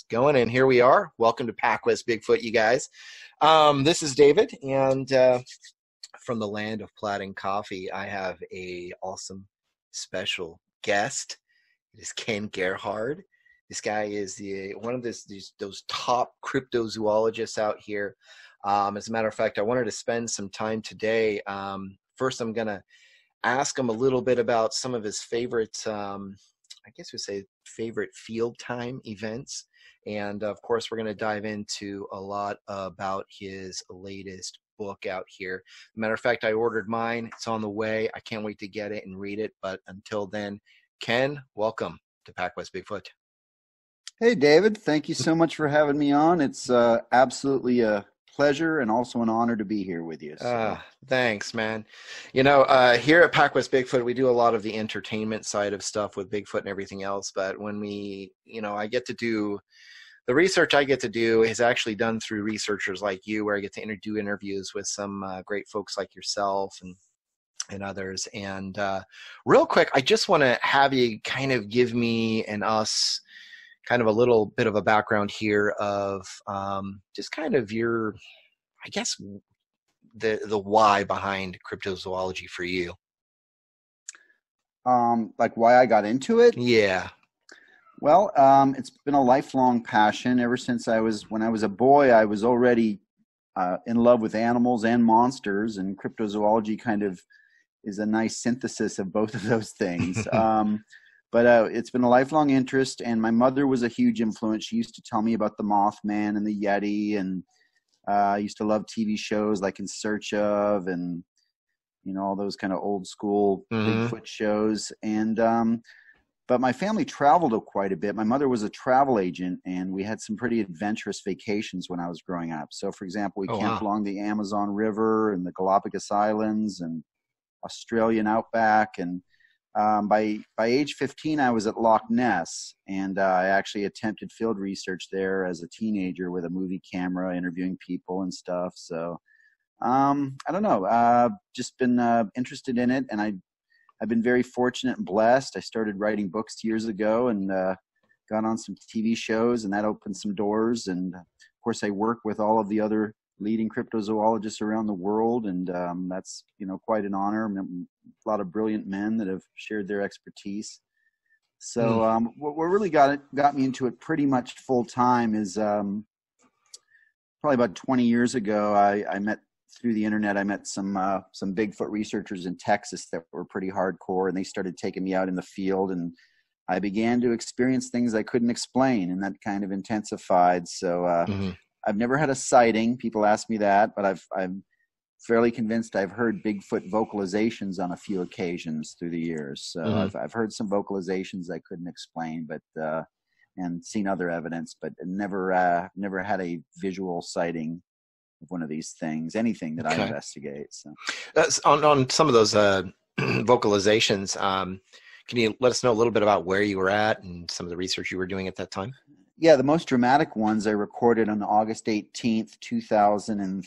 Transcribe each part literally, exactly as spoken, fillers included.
It's going, and here we are. Welcome to PacWest Bigfoot, you guys. Um, this is David, and uh, from the land of plaid and coffee, I have a awesome special guest. It is Ken Gerhard. This guy is the one of this, these, those top cryptozoologists out here. Um, as a matter of fact, I wanted to spend some time today. Um, first, I'm going to ask him a little bit about some of his favorite, um, I guess we say favorite field time events. And of course, we're going to dive into a lot about his latest book out here. Matter of fact, I ordered mine. It's on the way. I can't wait to get it and read it. But until then, Ken, welcome to PacWest Bigfoot. Hey, David. Thank you so much for having me on. It's uh, absolutely a pleasure and also an honor to be here with you. So. Uh, thanks, man. You know, uh, here at PacWest Bigfoot, we do a lot of the entertainment side of stuff with Bigfoot and everything else. But when we, you know, I get to do the research I get to do is actually done through researchers like you, where I get to inter- do interviews with some uh, great folks like yourself and and others. And uh, real quick, I just want to have you kind of give me and us kind of a little bit of a background here of um, just kind of your, I guess, the the why behind cryptozoology for you. Um, like why I got into it? Yeah. Well, um, it's been a lifelong passion ever since I was, when I was a boy, I was already uh, in love with animals and monsters, and cryptozoology kind of is a nice synthesis of both of those things. um But uh, it's been a lifelong interest, and my mother was a huge influence. She used to tell me about the Mothman and the Yeti, and uh, I used to love T V shows like In Search Of, and you know all those kind of old school mm-hmm. Bigfoot shows. And um, but my family traveled quite a bit. My mother was a travel agent, and we had some pretty adventurous vacations when I was growing up. So, for example, we oh, camped wow. along the Amazon River and the Galapagos Islands and Australian outback and. Um, by, by age fifteen, I was at Loch Ness, and uh, I actually attempted field research there as a teenager with a movie camera, interviewing people and stuff. So, um, I don't know, uh, just been uh, interested in it, and I, I've been very fortunate and blessed. I started writing books years ago and uh, got on some T V shows, and that opened some doors. And, of course, I work with all of the other leading cryptozoologists around the world, and um, that's, you know, quite an honor. A lot of brilliant men that have shared their expertise. So um, what really got it, got me into it pretty much full time is um, probably about twenty years ago. I, I met through the internet. I met some uh, some Bigfoot researchers in Texas that were pretty hardcore, and they started taking me out in the field, and I began to experience things I couldn't explain, and that kind of intensified. So. Uh, mm-hmm. I've never had a sighting. People ask me that, but I've, I'm fairly convinced I've heard Bigfoot vocalizations on a few occasions through the years. So mm-hmm. I've, I've heard some vocalizations I couldn't explain, but uh, and seen other evidence, but never uh, never had a visual sighting of one of these things. Anything that okay. I investigate. So that's on on some of those uh, vocalizations. Um, can you let us know a little bit about where you were at and some of the research you were doing at that time? Yeah, the most dramatic ones I recorded on August eighteenth, two thousand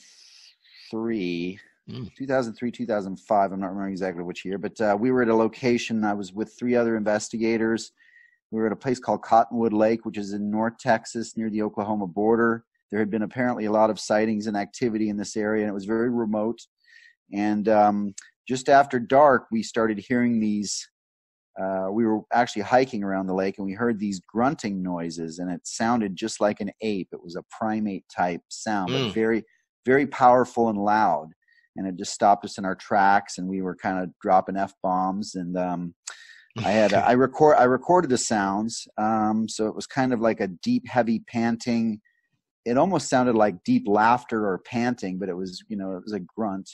three, mm. two thousand three, two thousand five. I'm not remembering exactly which year, but uh, we were at a location. I was with three other investigators. We were at a place called Cottonwood Lake, which is in North Texas near the Oklahoma border. There had been apparently a lot of sightings and activity in this area, and it was very remote. And um, just after dark, we started hearing these. Uh, we were actually hiking around the lake, and we heard these grunting noises, and it sounded just like an ape. It was a primate type sound, mm. but very, very powerful and loud. And it just stopped us in our tracks, and we were kind of dropping F bombs. And um, I had I record I recorded the sounds, um, so it was kind of like a deep, heavy panting. It almost sounded like deep laughter or panting, but it was you know it was a grunt.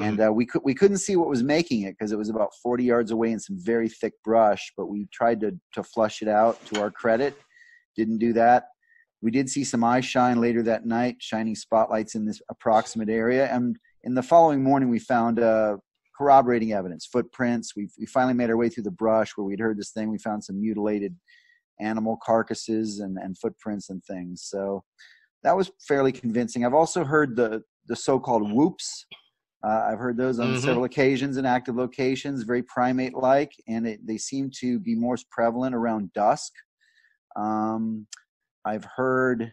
And uh, we could we couldn't see what was making it because it was about forty yards away in some very thick brush. But we tried to to flush it out. To our credit, didn't do that. We did see some eye shine later that night, shining spotlights in this approximate area. And in the following morning, we found uh, corroborating evidence, footprints. We we finally made our way through the brush where we'd heard this thing. We found some mutilated animal carcasses and and footprints and things. So that was fairly convincing. I've also heard the the so-called whoops. Uh, I've heard those on mm-hmm. several occasions in active locations, very primate-like, and it, they seem to be more prevalent around dusk. Um, I've heard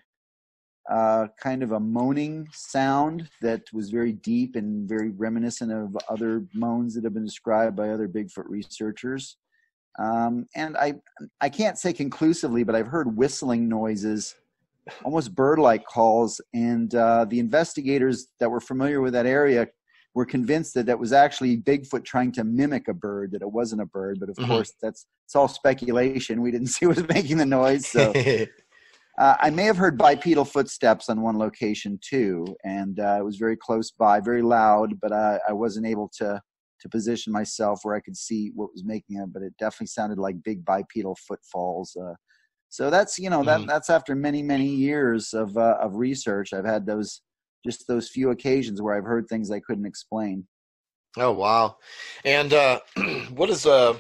uh, kind of a moaning sound that was very deep and very reminiscent of other moans that have been described by other Bigfoot researchers. Um, and I, I can't say conclusively, but I've heard whistling noises, almost bird-like calls. And uh, the investigators that were familiar with that area were convinced that that was actually Bigfoot trying to mimic a bird, that it wasn't a bird. But, of mm-hmm. course, that's it's all speculation. We didn't see what was making the noise. So uh, I may have heard bipedal footsteps on one location, too. And uh, it was very close by, very loud, but I, I wasn't able to, to position myself where I could see what was making it. But it definitely sounded like big bipedal footfalls. Uh, so that's, you know, that mm-hmm. that's after many, many years of uh, of research. I've had those just those few occasions where I've heard things I couldn't explain. Oh, wow. And uh, what is, uh,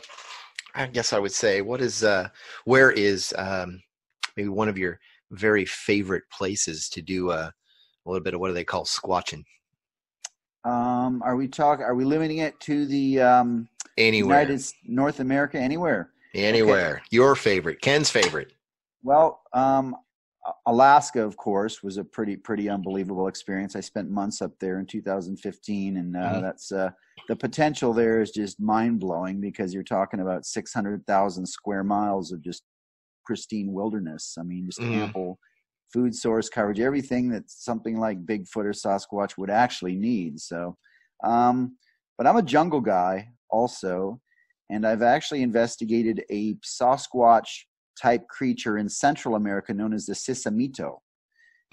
I guess I would say, what is, uh, where is um, maybe one of your very favorite places to do uh, a little bit of what do they call squatching? Um, are we talk? Are we limiting it to the um, anywhere? United North America, anywhere. Anywhere. Okay. Your favorite, Ken's favorite. Well, um, Alaska, of course, was a pretty, pretty unbelievable experience. I spent months up there in two thousand fifteen, and uh, mm-hmm. that's uh, the potential there is just mind-blowing because you're talking about six hundred thousand square miles of just pristine wilderness. I mean, just mm-hmm. ample food source coverage, everything that something like Bigfoot or Sasquatch would actually need. So, um, but I'm a jungle guy also, and I've actually investigated a Sasquatch type creature in Central America known as the Sisamito.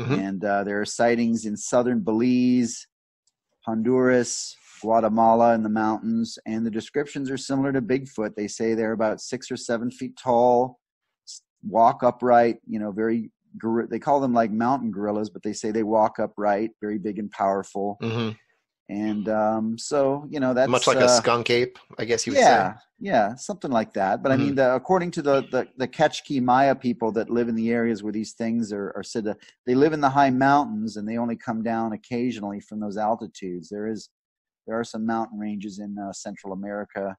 Mm-hmm. And uh, there are sightings in southern Belize, Honduras, Guatemala in the mountains, and the descriptions are similar to Bigfoot. They say they're about six or seven feet tall, walk upright, you know, very, they call them like mountain gorillas, but they say they walk upright, very big and powerful. Mm-hmm. And um, so, you know, that's much like uh, a skunk ape, I guess you would yeah, say. Yeah, yeah, something like that. But mm-hmm. I mean, the, according to the, the, the Ketchiki Maya people that live in the areas where these things are, are said to, they live in the high mountains and they only come down occasionally from those altitudes. There is, there are some mountain ranges in uh, Central America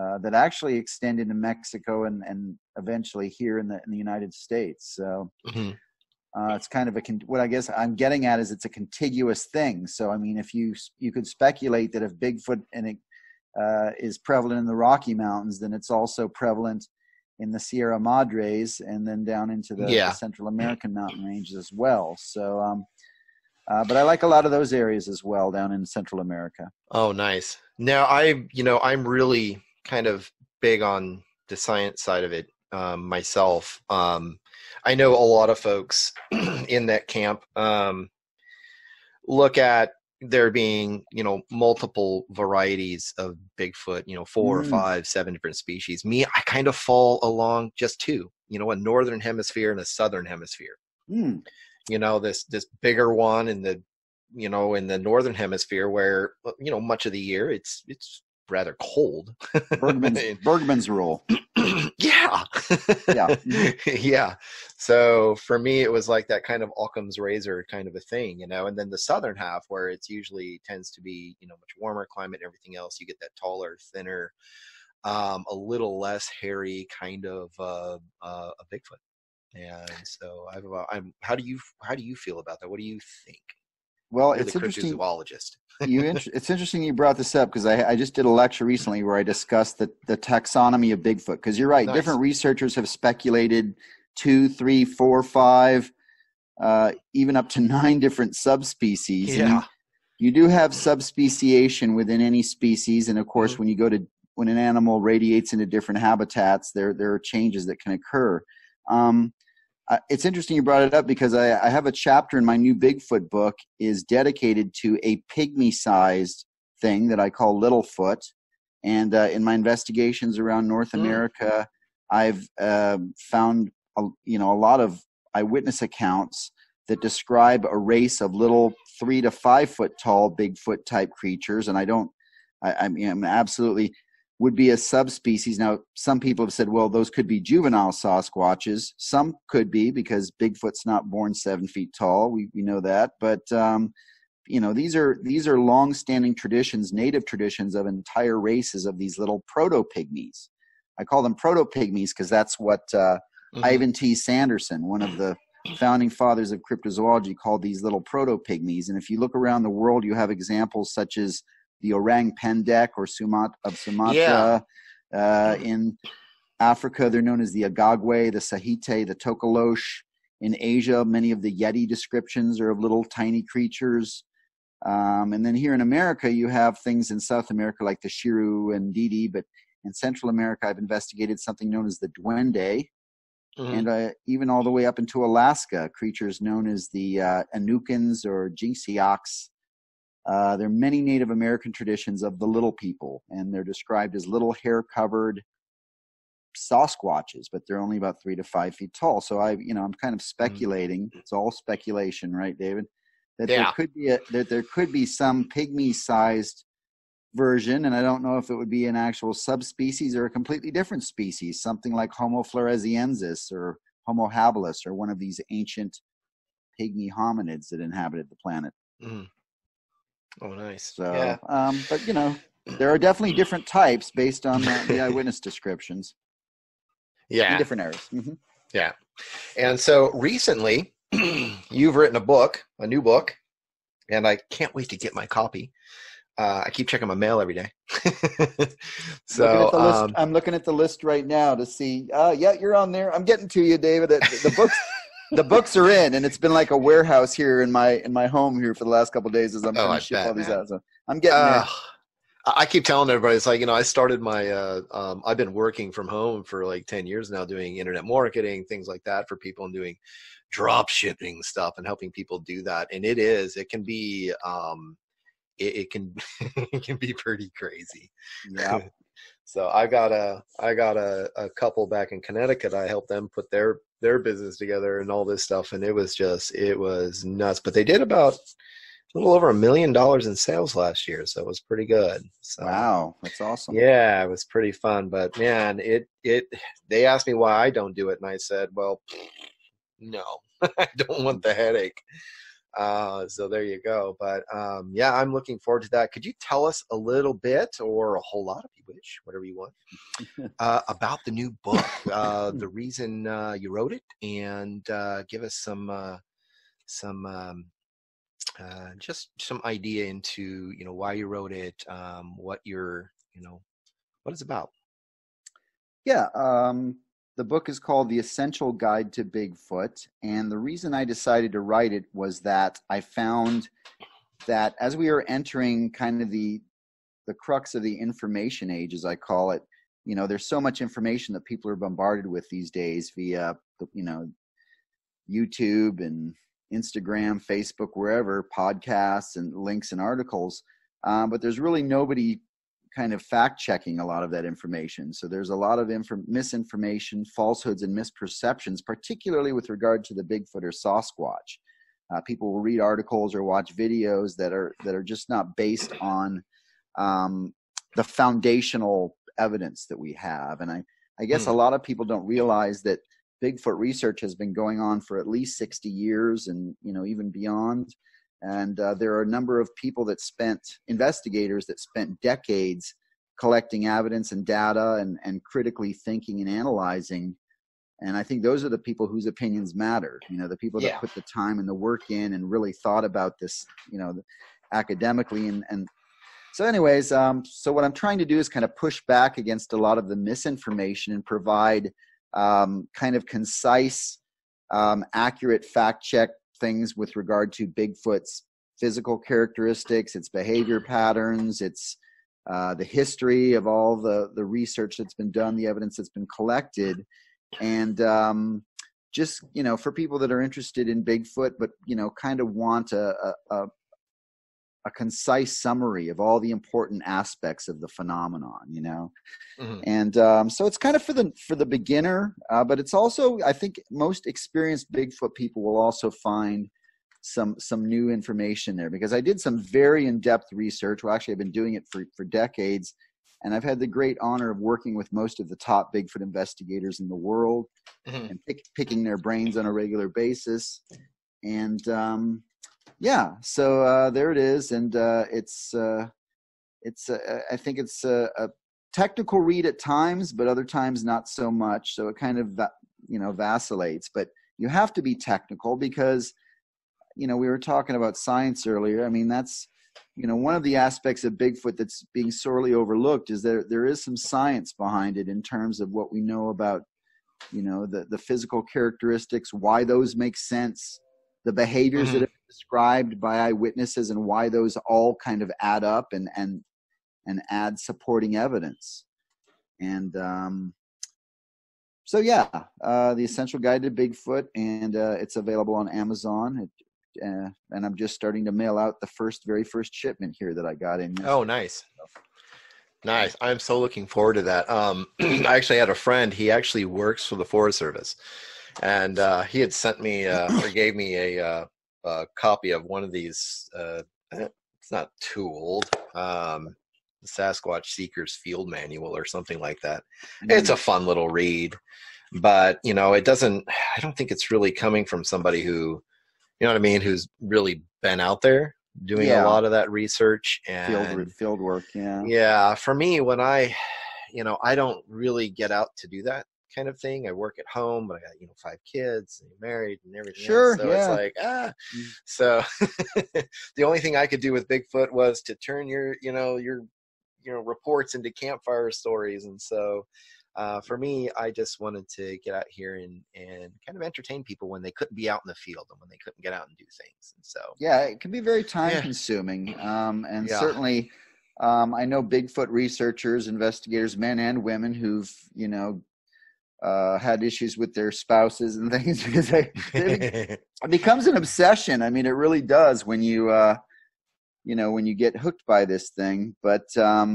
uh, that actually extend into Mexico and, and eventually here in the, in the United States. So. Mm-hmm. Uh, it's kind of a con- what I guess I'm getting at is it's a contiguous thing. So I mean, if you you could speculate that if Bigfoot and it, uh, is prevalent in the Rocky Mountains, then it's also prevalent in the Sierra Madres and then down into the, yeah. the Central American mountain ranges as well. So, um, uh, but I like a lot of those areas as well down in Central America. Oh, nice. Now I you know I'm really kind of big on the science side of it um, myself. Um, I know a lot of folks in that camp um, look at there being, you know, multiple varieties of Bigfoot, you know, four mm. or five, seven different species. Me, I kind of fall along just two, you know, a northern hemisphere and a southern hemisphere. Mm. You know, this this bigger one in the, you know, in the northern hemisphere where, you know, much of the year it's it's rather cold. Bergman's, Bergman's rule. Yeah. Yeah. Yeah. So for me, it was like that kind of Occam's razor kind of a thing, you know, and then the southern half where it's usually tends to be, you know, much warmer climate and everything else. You get that taller, thinner, um, a little less hairy kind of uh, uh, a Bigfoot. And so I've, uh, I'm, how do you, how do you feel about that? What do you think? Well, You're it's the interesting. Cryptozoologist. you int- it's interesting you brought this up because I, I just did a lecture recently where I discussed the, the taxonomy of Bigfoot. Because you're right, nice. Different researchers have speculated two, three, four, five, uh, even up to nine different subspecies. Yeah, and you do have subspeciation within any species, and of course, mm-hmm. when you go to when an animal radiates into different habitats, there there are changes that can occur. Um, Uh, it's interesting you brought it up because I, I have a chapter in my new Bigfoot book is dedicated to a pygmy-sized thing that I call Littlefoot. And uh, in my investigations around North America, mm. I've uh, found a, you know a lot of eyewitness accounts that describe a race of little three to five foot tall Bigfoot type creatures. And I don't, I, I mean, I'm absolutely would be a subspecies. Now, some people have said, well, those could be juvenile Sasquatches. Some could be because Bigfoot's not born seven feet tall. We, we know that. But, um, you know, these are these are long-standing traditions, native traditions of entire races of these little proto-pygmies. I call them proto-pygmies because that's what uh, Mm-hmm. Ivan T. Sanderson, one of the founding fathers of cryptozoology, called these little proto-pygmies. And if you look around the world, you have examples such as the Orang Pendek or Sumat of Sumatra. Yeah. Uh, in Africa, they're known as the Agagwe, the Sahite, the Tokolosh. In Asia, many of the Yeti descriptions are of little tiny creatures. Um, and then here in America, you have things in South America like the Shiru and Didi. But in Central America, I've investigated something known as the Duende. Mm-hmm. And uh, even all the way up into Alaska, creatures known as the uh, Anukins or Jinxiaqs. Uh, there are many Native American traditions of the little people, and they're described as little hair-covered Sasquatches, but they're only about three to five feet tall. So I, you know, I'm kind of speculating. Mm-hmm. It's all speculation, right, David? That yeah. there could be a, that there could be some pygmy-sized version, and I don't know if it would be an actual subspecies or a completely different species, something like Homo floresiensis or Homo habilis, or one of these ancient pygmy hominids that inhabited the planet. Mm. Oh, nice. So, yeah. um, but you know, there are definitely different types based on the, the eyewitness descriptions. Yeah, in different areas. Mm-hmm. Yeah, and so recently, you've written a book, a new book, and I can't wait to get my copy. Uh, I keep checking my mail every day. So looking um, I'm looking at the list right now to see. Uh, yeah, you're on there. I'm getting to you, David. The, the books, the books are in, and it's been like a warehouse here in my in my home here for the last couple of days as I'm trying oh, to ship bet, all these man. out. So I'm getting uh, there. I keep telling everybody, it's like, you know, I started my, uh, um, I've been working from home for like ten years now, doing internet marketing, things like that for people, and doing drop shipping stuff and helping people do that. And it is, it can be, um, it, it can, it can be pretty crazy. Yeah. So I got a, I got a, a couple back in Connecticut. I helped them put their, their business together and all this stuff. And it was just, it was nuts, but they did about a little over a million dollars in sales last year, so it was pretty good. So, wow, that's awesome. Yeah, it was pretty fun, but man, it it they asked me why I don't do it, and I said, well, no, I don't want the headache. Uh, so there you go. But um, yeah, I'm looking forward to that. Could you tell us a little bit, or a whole lot if you wish, whatever you want, uh, about the new book, uh, the reason uh, you wrote it, and uh, give us some uh, some. Um, Uh, just some idea into, you know, why you wrote it, um, what you're, you know, what it's about. Yeah. Um, the book is called The Essential Guide to Bigfoot. And the reason I decided to write it was that I found that as we are entering kind of the, the crux of the information age, as I call it, you know, there's so much information that people are bombarded with these days via, you know, YouTube and Instagram, Facebook, wherever, podcasts and links and articles. Um, but there's really nobody kind of fact checking a lot of that information. So there's a lot of inf- misinformation, falsehoods, and misperceptions, particularly with regard to the Bigfoot or Sasquatch. Uh, people will read articles or watch videos that are, that are just not based on um, the foundational evidence that we have. And I, I guess hmm. a lot of people don't realize that Bigfoot research has been going on for at least sixty years, and you know, even beyond. And uh, there are a number of people that spent, investigators that spent decades collecting evidence and data and, and critically thinking and analyzing. And I think those are the people whose opinions matter. You know, the people that yeah. put the time and the work in and really thought about this, you know, academically. And, and so anyways, um, so what I'm trying to do is kind of push back against a lot of the misinformation and provide Um, kind of concise, um, accurate fact check things with regard to Bigfoot's physical characteristics, its behavior patterns, its uh, the history of all the, the research that's been done, the evidence that's been collected. And um, just, you know, for people that are interested in Bigfoot, but, you know, kind of want a, a, a concise summary of all the important aspects of the phenomenon, you know? Mm-hmm. And um, so it's kind of for the, for the beginner, uh, but it's also, I think most experienced Bigfoot people will also find some, some new information there, because I did some very in-depth research. Well, actually I've been doing it for, for decades, and I've had the great honor of working with most of the top Bigfoot investigators in the world, mm-hmm. and pick, picking their brains on a regular basis. And, um, yeah, so uh, there it is, and uh, it's uh, it's uh, I think it's a, a technical read at times, but other times not so much. So it kind of you know, vacillates. But you have to be technical because, you know, we were talking about science earlier. I mean, that's, you know, one of the aspects of Bigfoot that's being sorely overlooked is there there is some science behind it in terms of what we know about, you know, the, the physical characteristics, why those make sense, the behaviors that have been described by eyewitnesses, and why those all kind of add up and, and, and add supporting evidence. And um, so, yeah, uh, The Essential Guide to Bigfoot, and uh, it's available on Amazon. It, Uh, and I'm just starting to mail out the first, very first shipment here that I got in. Oh, nice. Nice. I'm so looking forward to that. Um, I actually had a friend, he actually works for the Forest Service, and uh, he had sent me, uh, or gave me a, uh, a copy of one of these, uh, it's not too old, um, the Sasquatch Seekers Field Manual or something like that. Mm-hmm. It's a fun little read, but you know, it doesn't, I don't think it's really coming from somebody who, you know what I mean, who's really been out there doing yeah. a lot of that research and field, field work. Yeah. Yeah. For me, when I, you know, I don't really get out to do that kind of thing. I work at home, but I got, you know, five kids and married and everything. Sure. Else. So yeah. It's like, ah, so the only thing I could do with Bigfoot was to turn your, you know, your, you know, reports into campfire stories. And so, Uh, for me, I just wanted to get out here and, and kind of entertain people when they couldn't be out in the field and when they couldn't get out and do things. And so, yeah, it can be very time consuming. Um, and yeah. certainly um, I know Bigfoot researchers, investigators, men and women who've, you know, uh, had issues with their spouses and things. Because they, it becomes an obsession. I mean, it really does when you, uh, you know, when you get hooked by this thing. But, um,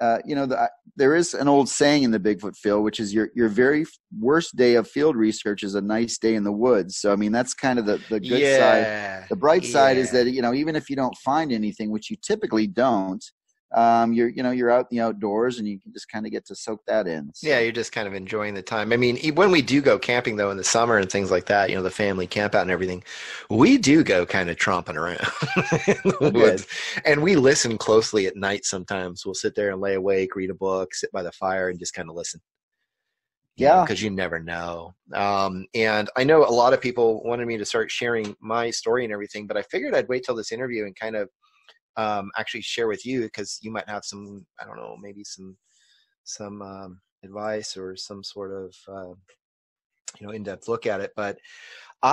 Uh, you know, the, there is an old saying in the Bigfoot field, which is your your very worst day of field research is a nice day in the woods. So, I mean, that's kind of the, the good yeah. side. The bright yeah. side is that, you know, even if you don't find anything, which you typically don't, um, you're, you know, you're out in the outdoors and you can just kind of get to soak that in. So. Yeah, you're just kind of enjoying the time. I mean, when we do go camping, though, in the summer and things like that, you know, the family camp out and everything, we do go kind of tromping around in the woods. And we listen closely at night sometimes. We'll sit there and lay awake, read a book, sit by the fire and just kind of listen. Yeah. Because you never know. Um, and I know a lot of people wanted me to start sharing my story and everything, but I figured I'd wait till this interview and kind of um actually share with you, because you might have some, I don't know, maybe some some um advice or some sort of uh, you know, in-depth look at it. But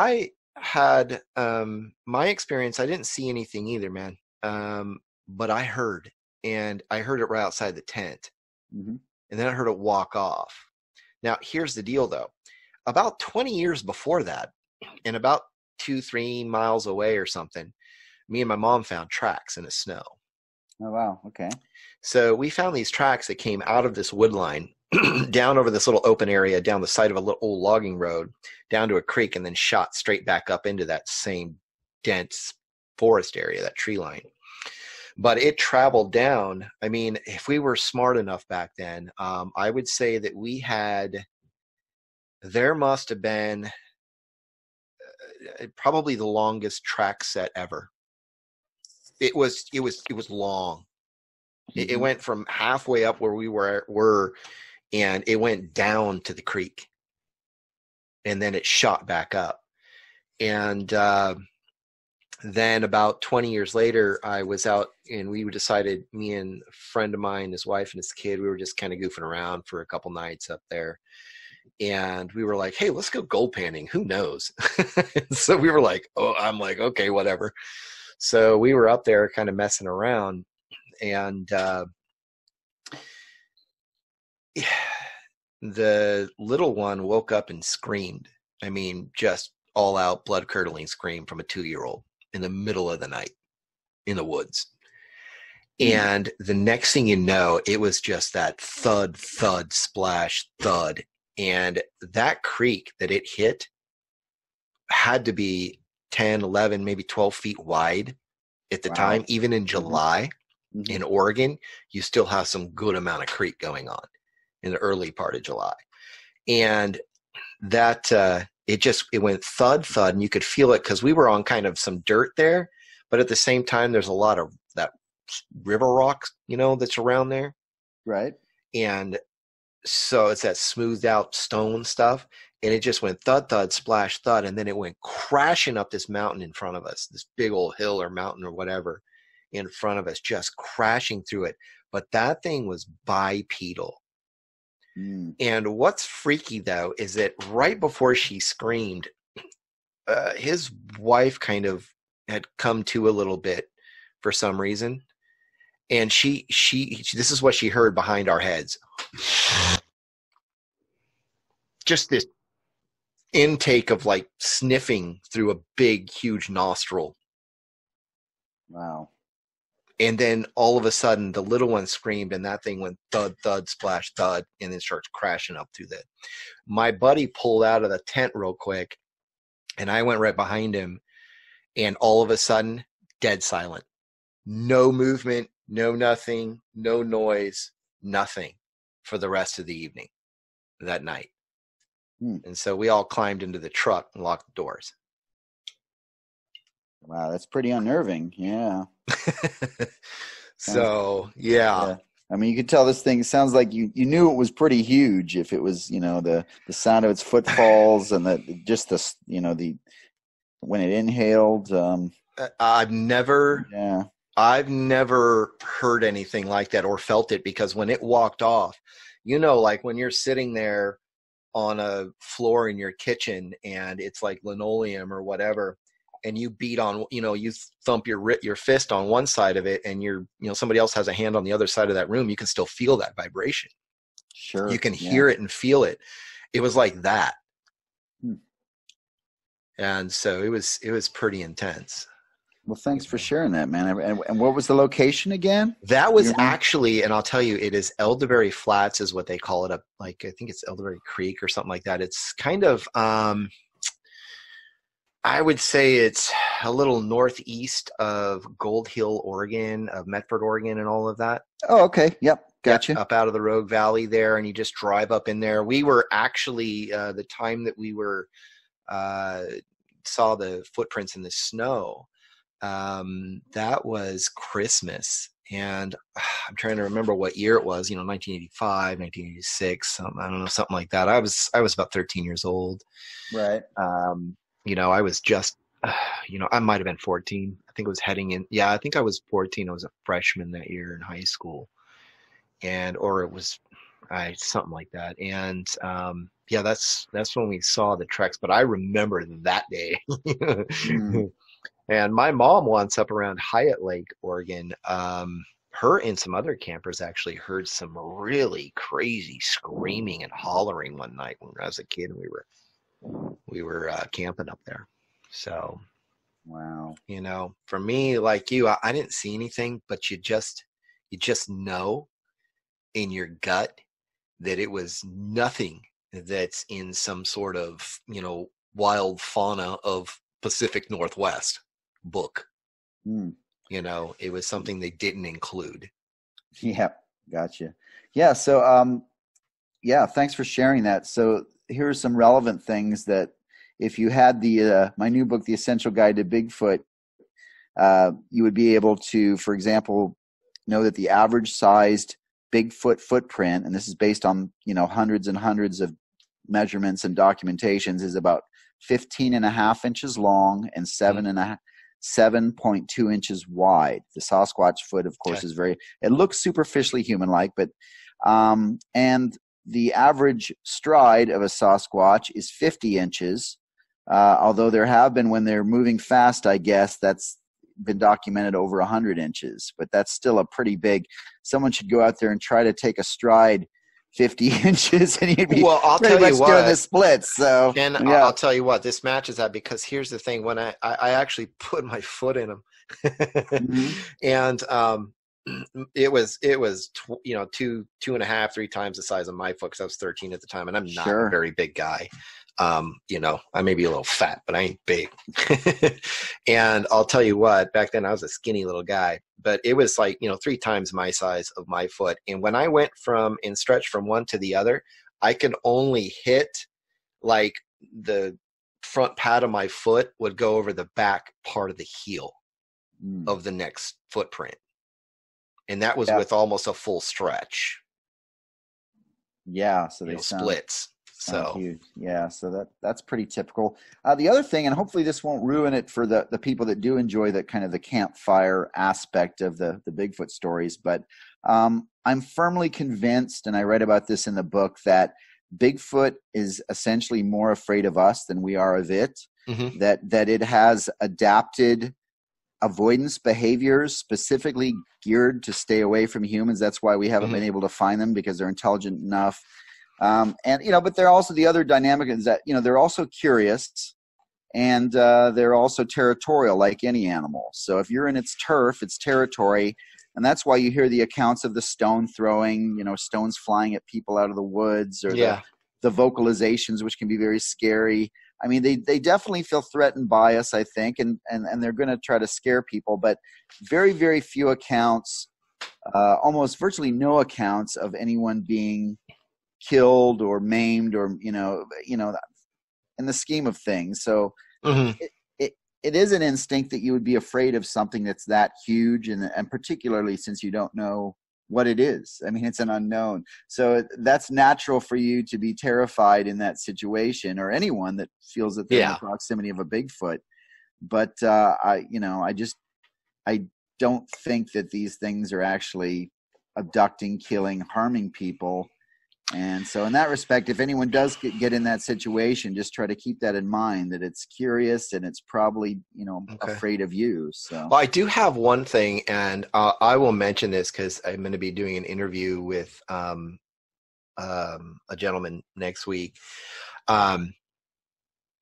I had um my experience, I didn't see anything either, man, um but I heard, and I heard it right outside the tent. Mm-hmm. And then I heard it walk off. Now here's the deal though, about twenty years before that, and about two three miles away or something, me and my mom found tracks in the snow. Oh, wow. Okay. So we found these tracks that came out of this wood line down over this little open area, down the side of a little old logging road, down to a creek, and then shot straight back up into that same dense forest area, that tree line. But it traveled down. I mean, if we were smart enough back then, um, I would say that we had, there must have been uh, probably the longest track set ever. It was, it was, it was long. It, mm-hmm. it went from halfway up where we were, were, and it went down to the creek, and then it shot back up. And, uh, then about twenty years later, I was out, and we decided, me and a friend of mine, his wife and his kid, we were just kind of goofing around for a couple nights up there. And we were like, hey, let's go gold panning. Who knows? So we were like, oh, I'm like, okay, whatever. So we were up there kind of messing around, and uh, the little one woke up and screamed. I mean, just all out blood curdling scream from a two-year-old in the middle of the night in the woods. And the next thing you know, it was just that thud, thud, splash, thud. And that creek that it hit had to be ten, eleven, maybe twelve feet wide at the wow. time, even in July. Mm-hmm. In Oregon, you still have some good amount of creek going on in the early part of July. And that, uh, it just, it went thud, thud, and you could feel it, because we were on kind of some dirt there, but at the same time, there's a lot of that river rock, you know, that's around there. Right. And so it's that smoothed out stone stuff. and it just went thud, thud, splash, thud, and then it went crashing up this mountain in front of us, this big old hill or mountain or whatever in front of us, just crashing through it. But that thing was bipedal. Mm. And what's freaky, though, is that right before she screamed, uh, his wife kind of had come to a little bit for some reason. And she, she, this is what she heard behind our heads. Just this intake of like sniffing through a big, huge nostril. Wow. And then all of a sudden, the little one screamed, and that thing went thud, thud, splash, thud, and then starts crashing up through that. My buddy pulled out of the tent real quick, and I went right behind him, and all of a sudden, dead silent. No movement, no nothing, no noise, nothing for the rest of the evening, that night. Hmm. And so we all climbed into the truck and locked the doors. Wow, that's pretty unnerving. Yeah. So, yeah. yeah. I mean, you could tell this thing sounds like you, you knew it was pretty huge if it was, you know, the, the sound of its footfalls and the, just the, you know, the, when it inhaled. Um, I've never, yeah. I've never heard anything like that or felt it, because when it walked off, you know, like when you're sitting there on a floor in your kitchen and it's like linoleum or whatever, and you beat on, you know, you thump your your fist on one side of it, and you're, you know, somebody else has a hand on the other side of that room, you can still feel that vibration. Sure. You can yeah. hear it and feel it. It was like that. Hmm. And so it was, it was pretty intense. Well, thanks for sharing that, man. And, and what was the location again? That was actually, and I'll tell you, it is Elderberry Flats is what they call it up. Like, I think it's Elderberry Creek or something like that. It's kind of, um, I would say it's a little northeast of Gold Hill, Oregon, of Medford, Oregon, and all of that. Oh, okay. Yep. Gotcha. Up, up out of the Rogue Valley there, and you just drive up in there. We were actually, uh, the time that we were, uh, saw the footprints in the snow, um, that was Christmas. And uh, I'm trying to remember what year it was, you know, nineteen eighty-five, nineteen eighty-six, something, I don't know, something like that. I was, I was about thirteen years old. Right. Um, You know, I was just, uh, you know, I might have been fourteen. I think I was heading in. Yeah, I think I was fourteen. I was a freshman that year in high school, and or it was, I something like that. And um, yeah, that's that's when we saw the treks. But I remember that day. Mm. And my mom once up around Hyatt Lake, Oregon. Um, her and some other campers actually heard some really crazy screaming and hollering one night when I was a kid, and we were. we were uh, camping up there. So, wow. You know, for me, like you, I, I didn't see anything, but you just, you just know in your gut that it was nothing that's in some sort of, you know, wild fauna of Pacific Northwest book. Mm. You know, it was something they didn't include. Yeah. Gotcha. Yeah. So, um, yeah, thanks for sharing that. So, here are some relevant things that if you had the, uh, my new book, The Essential Guide to Bigfoot, uh, you would be able to, for example, know that the average sized Bigfoot footprint, and this is based on, you know, hundreds and hundreds of measurements and documentations, is about fifteen and a half inches long and seven and a seven point two inches wide. The Sasquatch foot, of course, okay. is very, it looks superficially human-like, but, um, and, the average stride of a Sasquatch is fifty inches, uh, although there have been, when they're moving fast, I guess, that's been documented over one hundred inches. But that's still a pretty big – someone should go out there and try to take a stride fifty inches, and you'd be well, I'll pretty tell much you what, doing the splits. So, and yeah. I'll tell you what, this matches that, because here's the thing. When I, I, I actually put my foot in them, mm-hmm. and um, – it was it was tw you know two two and a half three times the size of my foot, because I was thirteen at the time, and I'm not sure. a very big guy. Um you know, I may be a little fat, but I ain't big. And I'll tell you what, back then I was a skinny little guy, but it was like, you know, three times my size of my foot. And when I went from and stretched from one to the other, I could only hit like the front pad of my foot would go over the back part of the heel mm. of the next footprint. And that was yeah. with almost a full stretch. Yeah. So they you know, sound, splits. So huge. Yeah, so that that's pretty typical. Uh, the other thing, and hopefully this won't ruin it for the, the people that do enjoy the kind of the campfire aspect of the, the Bigfoot stories, but um, I'm firmly convinced, and I read about this in the book, that Bigfoot is essentially more afraid of us than we are of it, mm-hmm. that that it has adapted avoidance behaviors specifically geared to stay away from humans. That's why we haven't mm-hmm. been able to find them, because they're intelligent enough. Um, and, you know, but they're also, the other dynamic is that, you know, they're also curious, and uh, they're also territorial like any animal. So if you're in its turf, its territory, and that's why you hear the accounts of the stone throwing, you know, stones flying at people out of the woods, or yeah. the, the vocalizations, which can be very scary. I mean, they, they definitely feel threatened by us, I think, and, and, and they're going to try to scare people. But very, very few accounts, uh, almost virtually no accounts of anyone being killed or maimed, or, you know, you know, in the scheme of things. So mm-hmm. it, it, it is an instinct that you would be afraid of something that's that huge, and, and particularly since you don't know what it is. I mean, it's an unknown. So that's natural for you to be terrified in that situation, or anyone that feels that they're yeah. in the proximity of a Bigfoot. But, uh, I, you know, I just, I don't think that these things are actually abducting, killing, harming people. And so in that respect, if anyone does get in that situation, just try to keep that in mind, that it's curious and it's probably, you know, okay. afraid of you. So. Well, I do have one thing, and uh, I will mention this because I'm going to be doing an interview with um, um, a gentleman next week. Um,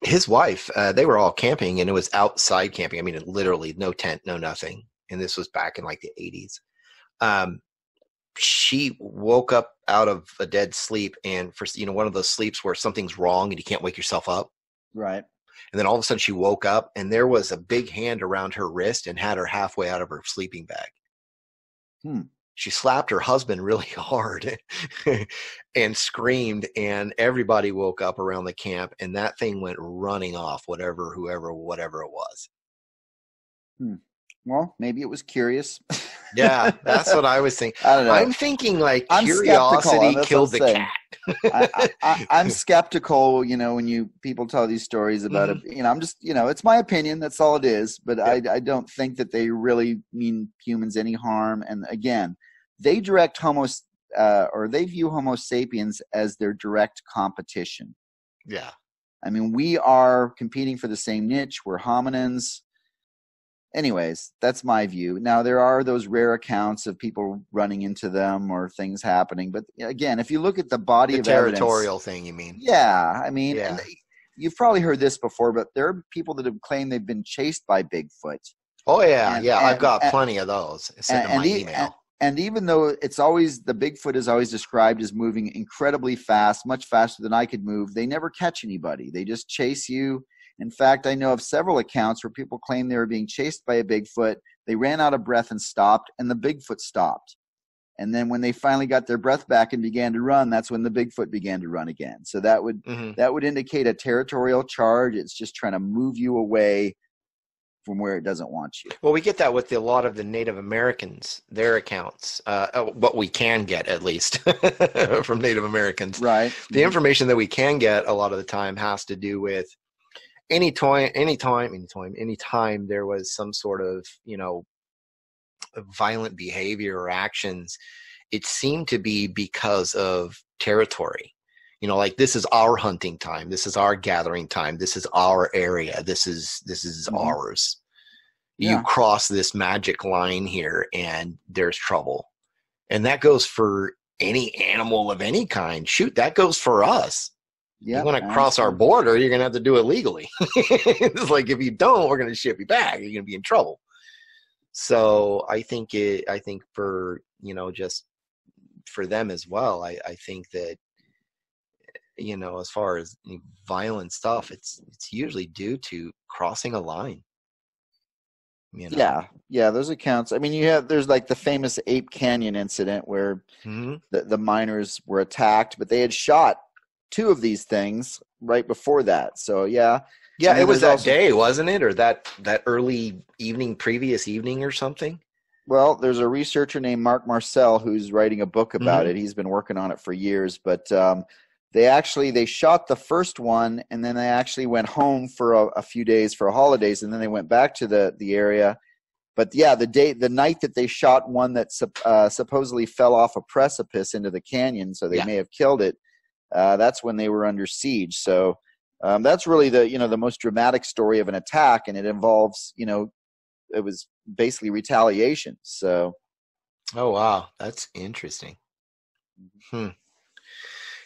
his wife, uh, they were all camping, and it was outside camping. I mean, literally no tent, no nothing. And this was back in like the eighties. Um, she woke up out of a dead sleep, and for, you know, one of those sleeps where something's wrong and you can't wake yourself up. Right. And then all of a sudden she woke up, and there was a big hand around her wrist and had her halfway out of her sleeping bag. Hmm. She slapped her husband really hard and screamed, and everybody woke up around the camp, and that thing went running off, whatever, whoever, whatever it was. Hmm. Well, maybe it was curious. Yeah, that's what I was thinking. I don't know. I'm thinking like I'm curiosity killed the saying. cat. I, I, I, I'm skeptical, you know, when you people tell these stories about mm-hmm. it. You know, I'm just, you know, it's my opinion. That's all it is. But yeah. I, I don't think that they really mean humans any harm. And again, they direct Homo uh, or they view Homo sapiens as their direct competition. Yeah. I mean, we are competing for the same niche. We're hominins. Anyways, that's my view. Now, there are those rare accounts of people running into them or things happening. But again, if you look at the body the of evidence. The territorial thing, you mean? Yeah. I mean, yeah. They, you've probably heard this before, but there are people that have claimed they've been chased by Bigfoot. Oh, yeah. And, yeah, and, I've got and, plenty of those sent in my email. And, and even though it's always – the Bigfoot is always described as moving incredibly fast, much faster than I could move, they never catch anybody. They just chase you. In fact, I know of several accounts where people claim they were being chased by a Bigfoot. They ran out of breath and stopped, and the Bigfoot stopped. And then when they finally got their breath back and began to run, that's when the Bigfoot began to run again. So that would mm-hmm. that would indicate a territorial charge. It's just trying to move you away from where it doesn't want you. Well, we get that with a lot of the Native Americans, their accounts, uh, what we can get at least from Native Americans. Right. The information that we can get a lot of the time has to do with Any time, any time, any time, any time there was some sort of, you know, violent behavior or actions, it seemed to be because of territory. You know, like, this is our hunting time. This is our gathering time. This is our area. This is, this is mm-hmm. ours. Yeah. You cross this magic line here and there's trouble. And that goes for any animal of any kind. Shoot, that goes for us. Yep, you want to cross our border, you're going to have to do it legally. It's like, if you don't, we're going to ship you back. You're going to be in trouble. So I think it, I think for, you know, just for them as well, I, I think that, you know, as far as violent stuff, it's, it's usually due to crossing a line. You know? Yeah. Yeah. Those accounts. I mean, you have, there's like the famous Ape Canyon incident where mm-hmm. the, the miners were attacked, but they had shot two of these things right before that. So yeah. Yeah, I mean, it was that also, day, wasn't it? Or that, that early evening, previous evening or something? Well, there's a researcher named Mark Marcel who's writing a book about mm-hmm. it. He's been working on it for years. But um, They actually, they shot the first one, and then they actually went home for a, a few days for holidays, and then they went back to the, the area. But yeah, the day, the night that they shot one that uh, supposedly fell off a precipice into the canyon, so they yeah. may have killed it, uh, that's when they were under siege. So um, that's really the, you know, the most dramatic story of an attack, and it involves, you know, it was basically retaliation. So. Oh, wow. That's interesting. Hmm.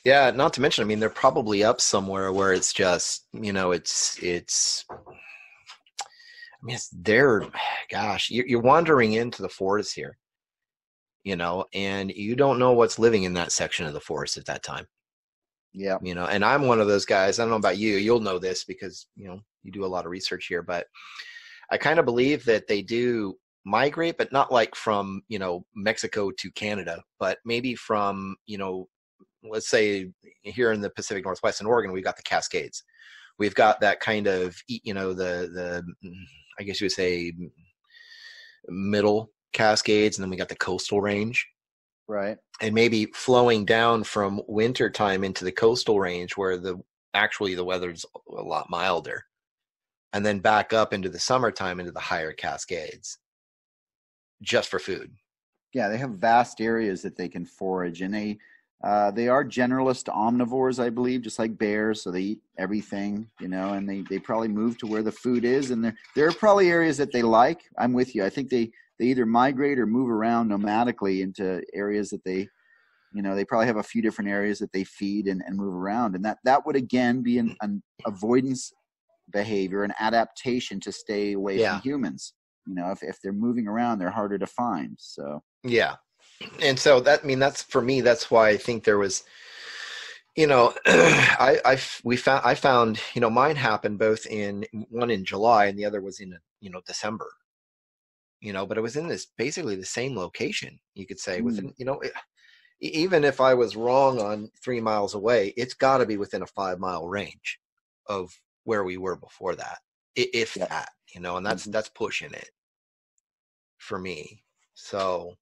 Yeah, not to mention, I mean, they're probably up somewhere where it's just, you know, it's, it's, I mean, it's there, gosh, you're wandering into the forest here, you know, and you don't know what's living in that section of the forest at that time. Yeah. You know, and I'm one of those guys, I don't know about you, you'll know this because, you know, you do a lot of research here, but I kind of believe that they do migrate, but not like from, you know, Mexico to Canada, but maybe from, you know, let's say here in the Pacific Northwest in Oregon, we've got the Cascades. We've got that kind of, you know, the, the, I guess you would say middle Cascades. And then we got the coastal range. Right. And maybe flowing down from winter time into the coastal range where the, actually the weather's a lot milder, and then back up into the summertime into the higher Cascades just for food. Yeah. They have vast areas that they can forage, and they, Uh, they are generalist omnivores, I believe, just like bears. So they eat everything, you know, and they, they probably move to where the food is. And there, there are probably areas that they like. I'm with you. I think they, they either migrate or move around nomadically into areas that they, you know, they probably have a few different areas that they feed and, and move around. And that, that would, again, be an, an avoidance behavior, an adaptation to stay away yeah. from humans. You know, if, if they're moving around, they're harder to find. So, yeah. And so that, I mean, that's, for me, that's why I think there was, you know, I, I, we found, I found, you know, mine happened both in, one in July and the other was in, you know, December, you know, but it was in this, basically the same location, you could say, mm. within, you know, it, even if I was wrong on three miles away, it's gotta be within a five mile range of where we were before that, if yeah. that, you know, and that's, mm-hmm. that's pushing it for me. So.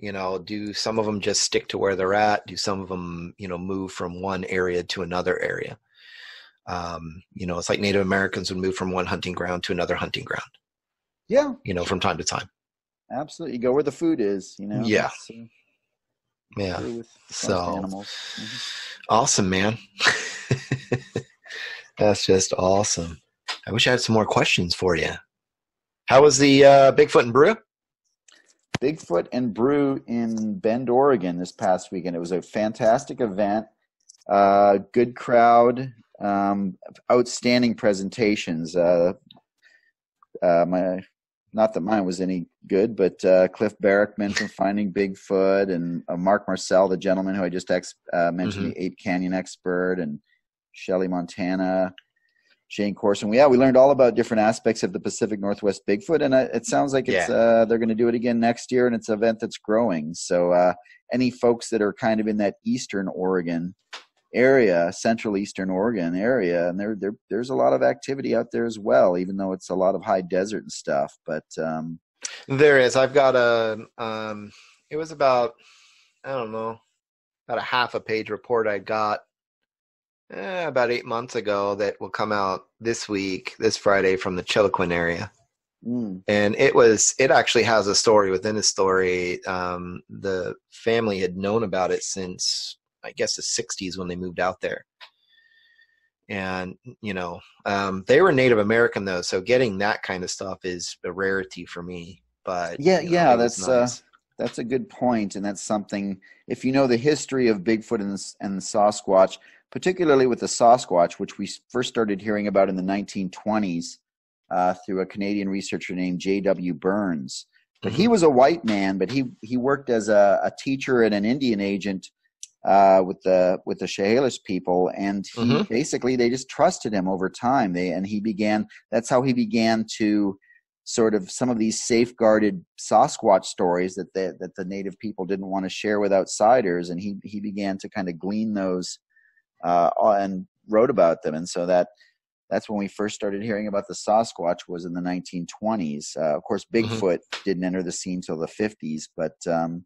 You know, do some of them just stick to where they're at? Do some of them, you know, move from one area to another area? Um, you know, it's like Native Americans would move from one hunting ground to another hunting ground. Yeah. You know, from time to time. Absolutely. Go where the food is, you know. Yeah. That's, uh, yeah. With so animals. Mm-hmm. Awesome, man. That's just awesome. I wish I had some more questions for you. How was the uh, Bigfoot and Brew? Bigfoot and Brew in Bend, Oregon this past weekend. It was a fantastic event, uh, good crowd, um, outstanding presentations. Uh, uh, my, not that mine was any good, but uh, Cliff Berrickman from Finding Bigfoot, and uh, Mark Marcel, the gentleman who I just ex uh, mentioned, mm-hmm. the Ape Canyon expert, and Shelley Montana. Shane Corson. Yeah, we learned all about different aspects of the Pacific Northwest Bigfoot, and it sounds like it's yeah. uh, they're going to do it again next year, and it's an event that's growing. So uh, any folks that are kind of in that eastern Oregon area, central eastern Oregon area, and there, there there's a lot of activity out there as well, even though it's a lot of high desert and stuff. But um, there is. I've got a um, – it was about, I don't know, about a half a page report I got. Eh, about eight months ago that will come out this week, this Friday, from the Chiloquin area. Mm. And it was, it actually has a story within a story. Um, the family had known about it since, I guess, the sixties when they moved out there. And, you know, um, they were Native American, though, so getting that kind of stuff is a rarity for me. But yeah, you know, yeah, that's nice. uh, that's a good point. And that's something, if you know the history of Bigfoot and the, and the Sasquatch, particularly with the Sasquatch, which we first started hearing about in the nineteen twenties uh, through a Canadian researcher named J W Burns. But mm-hmm. he was a white man, but he, he worked as a, a teacher and an Indian agent uh, with the with the Chehalis people, and he, mm-hmm. basically they just trusted him over time. They and he began that's how he began to sort of some of these safeguarded Sasquatch stories that the, that the native people didn't want to share with outsiders, and he he began to kind of glean those. Uh, and wrote about them, and so that that's when we first started hearing about the Sasquatch was in the nineteen twenties. Uh, of course, Bigfoot mm-hmm. didn't enter the scene till the fifties, but um,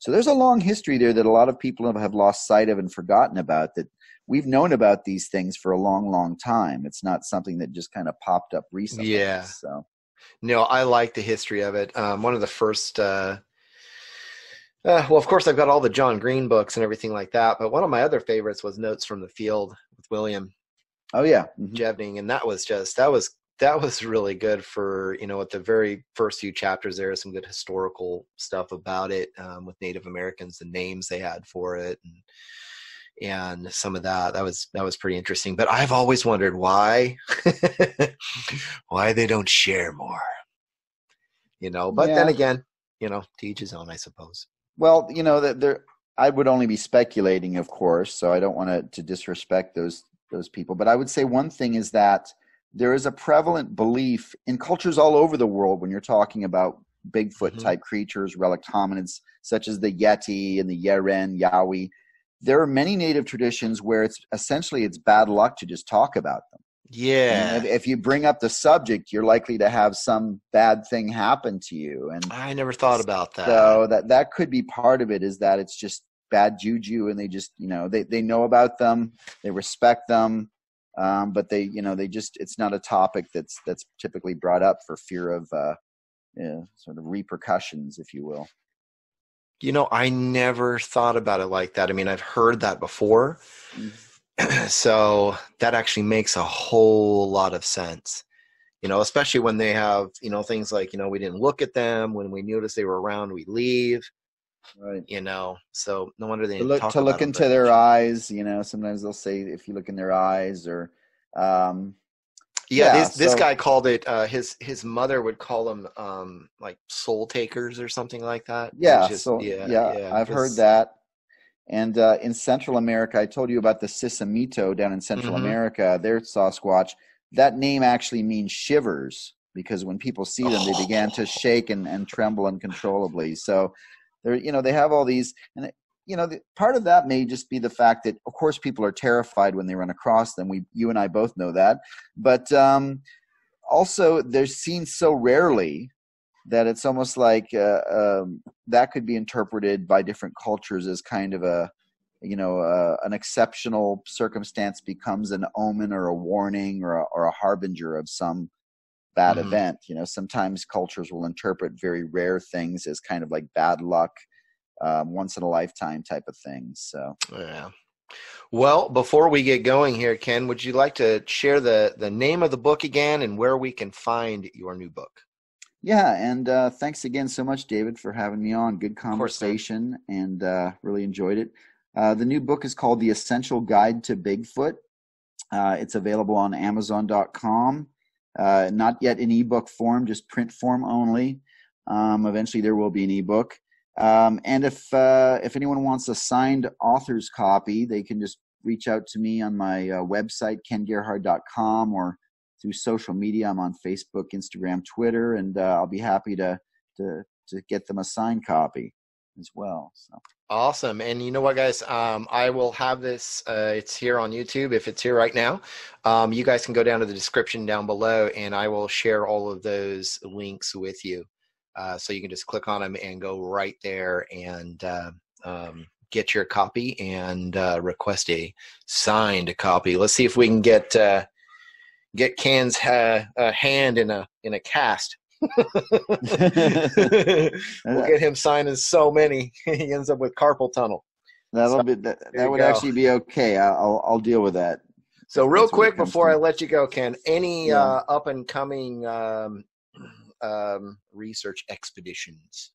So there's a long history there that a lot of people have lost sight of and forgotten about, that we've known about these things for a long, long time. It's not something that just kind of popped up recently. Yeah. So. No, I like the history of it. Um, one of the first, uh, uh, well, of course, I've got all the John Green books and everything like that. But one of my other favorites was Notes from the Field with William. Oh, yeah. Mm-hmm. Jevning. And that was just, that was, that was really good for, you know, at the very first few chapters, there is some good historical stuff about it, um, with Native Americans, the names they had for it. And, and some of that, that was, that was pretty interesting. But I've always wondered why, why they don't share more, you know, but yeah. Then again, you know, to each his own, I suppose. Well, you know, that there, I would only be speculating, of course. So I don't want to disrespect those, those people, but I would say one thing is that there is a prevalent belief in cultures all over the world when you're talking about Bigfoot type mm-hmm. creatures, relict hominids, such as the Yeti and the Yeren, Yowie. There are many native traditions where it's essentially it's bad luck to just talk about them. Yeah. And if you bring up the subject, you're likely to have some bad thing happen to you. And I never thought about that. So that, that could be part of it, is that it's just bad juju, and they just, you know, they, they know about them, they respect them. Um, but they, you know, they just, it's not a topic that's, that's typically brought up for fear of, uh, you know, sort of repercussions, if you will. You know, I never thought about it like that. I mean, I've heard that before. Mm-hmm. So that actually makes a whole lot of sense, you know, especially when they have, you know, things like, you know, we didn't look at them. When we noticed they were around, we leave. Right. You know, so no wonder they to look, talk to look into their eyes. You know, sometimes they'll say if you look in their eyes, or um yeah, yeah this, so. This guy called it uh his his mother would call them um like soul takers or something like that. Yeah, just, so, yeah, yeah, yeah I've heard that. And uh in Central America, I told you about the Sisamito down in Central mm-hmm. America, their Sasquatch. That name actually means shivers, because when people see them, oh. they began to shake and, and tremble uncontrollably. So they're, you know, they have all these, and, you know, the, part of that may just be the fact that, of course, people are terrified when they run across them. We, you and I both know that. But um, also, they're seen so rarely that it's almost like uh, um, that could be interpreted by different cultures as kind of a, you know, uh, an exceptional circumstance becomes an omen or a warning or a, or a harbinger of some bad mm-hmm. event. You know, sometimes cultures will interpret very rare things as kind of like bad luck, um, once in a lifetime type of things. So, yeah. Well, before we get going here, Ken, would you like to share the, the name of the book again and where we can find your new book? Yeah. And, uh, thanks again so much, David, for having me on. Good conversation, of course, and, uh, really enjoyed it. Uh, the new book is called The Essential Guide to Bigfoot. Uh, it's available on amazon dot com. Uh, not yet in ebook form, just print form only. Um, eventually there will be an ebook. Um, and if, uh, if anyone wants a signed author's copy, they can just reach out to me on my uh, website, ken gerhard dot com, or through social media. I'm on Facebook, Instagram, Twitter, and, uh, I'll be happy to, to, to get them a signed copy as well. So. Awesome. And you know what, guys, um, I will have this, uh, it's here on YouTube. If it's here right now, um, you guys can go down to the description down below, and I will share all of those links with you. Uh, so you can just click on them and go right there and, uh, um, get your copy and, uh, request a signed copy. Let's see if we can get, uh, get Ken's, ha- uh, hand in a, in a cast. We'll get him signing so many he ends up with carpal tunnel. That'll so, be that, that would go. Actually be okay. I'll I'll deal with that. So real That's quick before to. I let you go, Ken, any yeah. uh, up and coming um, um, research expeditions?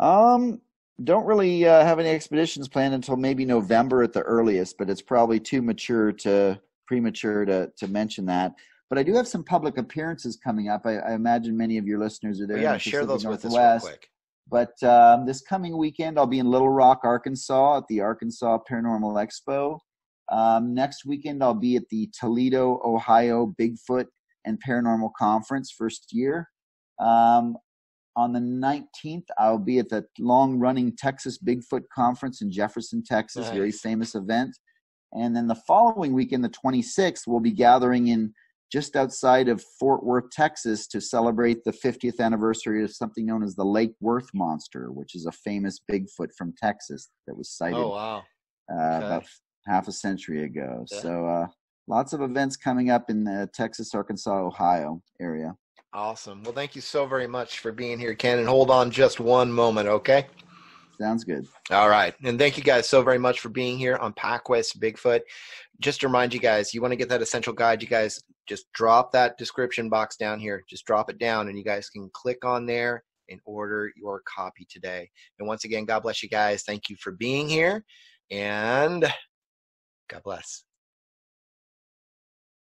Um, don't really uh, have any expeditions planned until maybe November at the earliest, but it's probably too mature to premature to to mention that. But I do have some public appearances coming up. I, I imagine many of your listeners are there. Yeah, share those with us real quick. But um, this coming weekend, I'll be in Little Rock, Arkansas at the Arkansas Paranormal Expo. Um, next weekend, I'll be at the Toledo, Ohio Bigfoot and Paranormal Conference, first year. Um, on the nineteenth, I'll be at the long-running Texas Bigfoot Conference in Jefferson, Texas, nice. Very famous event. And then the following weekend, the twenty-sixth, we'll be gathering in just outside of Fort Worth, Texas, to celebrate the fiftieth anniversary of something known as the Lake Worth Monster, which is a famous Bigfoot from Texas that was sighted oh, wow. uh, okay. about half a century ago. Yeah. So uh, lots of events coming up in the Texas, Arkansas, Ohio area. Awesome. Well, thank you so very much for being here, Ken. And hold on just one moment, okay? Sounds good. All right. And thank you guys so very much for being here on PacWest Bigfoot. Just to remind you guys, you want to get that essential guide, you guys just drop that description box down here. Just drop it down and you guys can click on there and order your copy today. And once again, God bless you guys. Thank you for being here and God bless.